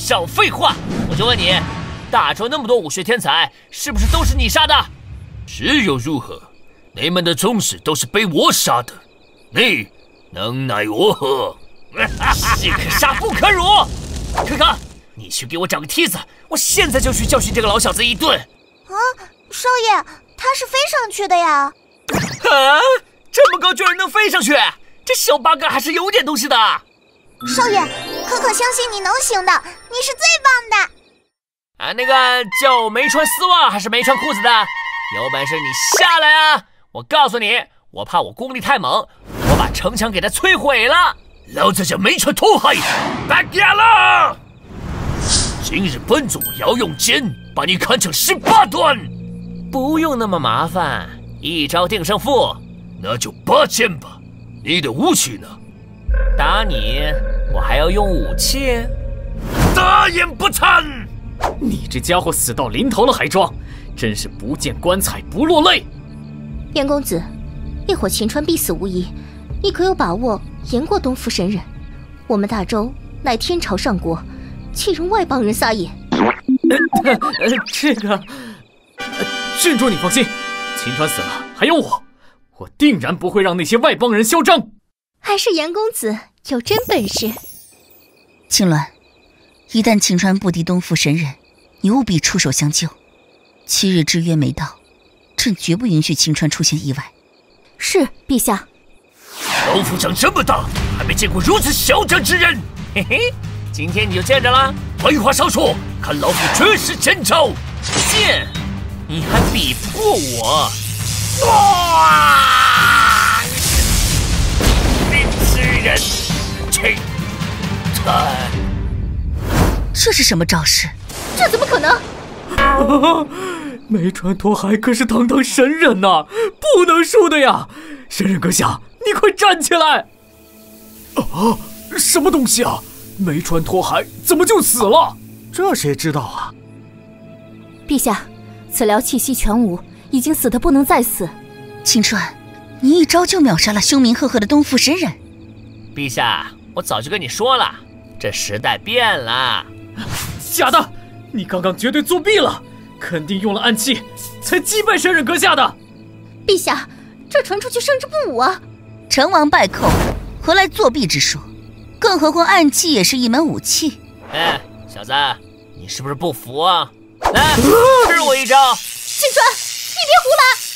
少废话！我就问你，大周那么多武学天才，是不是都是你杀的？是又如何？你们的宗室都是被我杀的，你能奈我何？士可杀不可辱！可可，你去给我找个梯子，我现在就去教训这个老小子一顿。啊，少爷，他是飞上去的呀！啊，这么高居然能飞上去，这小八哥还是有点东西的。少爷，可可相信你能行的，你是最棒的。啊，那个叫没穿丝袜还是没穿裤子的，有本事你下来啊！我告诉你，我怕我功力太猛，我把城墙给他摧毁了。老子叫没穿拖鞋，打架了！今日本主要用剑把你砍成18段，不用那么麻烦，一招定胜负。那就8剑吧。你的武器呢？打你，我还要用武器？大言不惭！你这家伙死到临头了还装，真是不见棺材不落泪。严公子，一伙秦川必死无疑，你可有把握赢过东府神人？我们大周乃天朝上国，岂容外邦人撒野？郡主你放心，秦川死了还有我。我定然不会让那些外邦人嚣张。还是严公子有真本事。青鸾，一旦秦川不敌东府神人，你务必出手相救。7日之约没到，朕绝不允许秦川出现意外。是，陛下。老夫长这么大，还没见过如此嚣张之人。嘿嘿，今天你就见着了。白话少说，看老夫绝世千招。剑，你还比不过我。哇！你吃人，去！这是什么招式？这怎么可能？啊、没穿拖鞋可是堂堂神人呐、啊，不能输的呀！神人阁下，你快站起来！啊，什么东西啊？没穿拖鞋怎么就死了？这谁知道啊？陛下，此疗气息全无。已经死得不能再死，秦川，你一招就秒杀了凶名赫赫的东府神人。陛下，我早就跟你说了，这时代变了。假的，你刚刚绝对作弊了，肯定用了暗器才击败神人阁下的。陛下，这传出去胜之不武啊！成王败寇，何来作弊之说？更何况暗器也是一门武器。哎，小子，你是不是不服啊？来，吃我一招！秦川。你别胡来！